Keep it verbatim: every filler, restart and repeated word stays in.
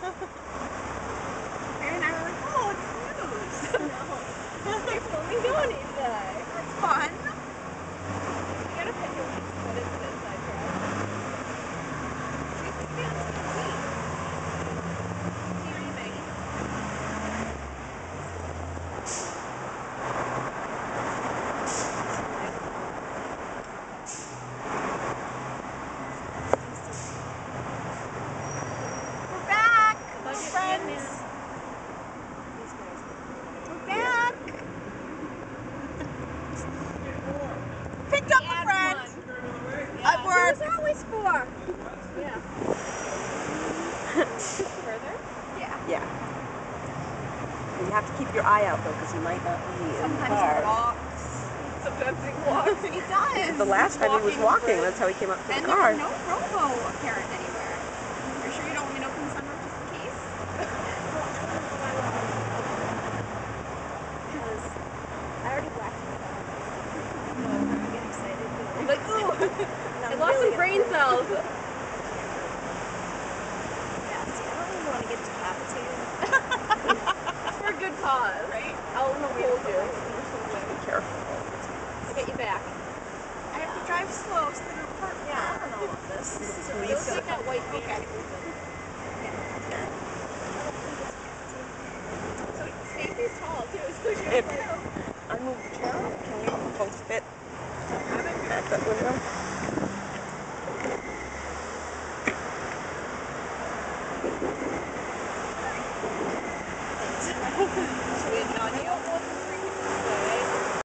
Aaron and I were like, oh, it's loose. No. They're fully doing it inside. That's fun. You gotta pick at least what is it inside for us. See if we can see. Do you know anything? Picked up a friend. Yeah. Upward. There's always four. Yeah. Further? Yeah. Yeah. And you have to keep your eye out though, because he might not be Sometimes in the car. He walks. Sometimes he walks. He does. The last time he was walking, through. That's how he came up to and the car. And there's no robo apparent anywhere. You're sure you don't want me to open the sunroof just in case? Because I already blacked it out. Like, ooh, I lost some brain cells. Yeah, see, I don't really want to get decapitated. For a good cause, right? I'll hold you. Be careful. I'll get you back. I have to drive slow so they don't hurt me out on all of this. So you'll take that white book out of it. So Stacy's tall, too. So she was like, I moved the chair. Can you both fit? That window.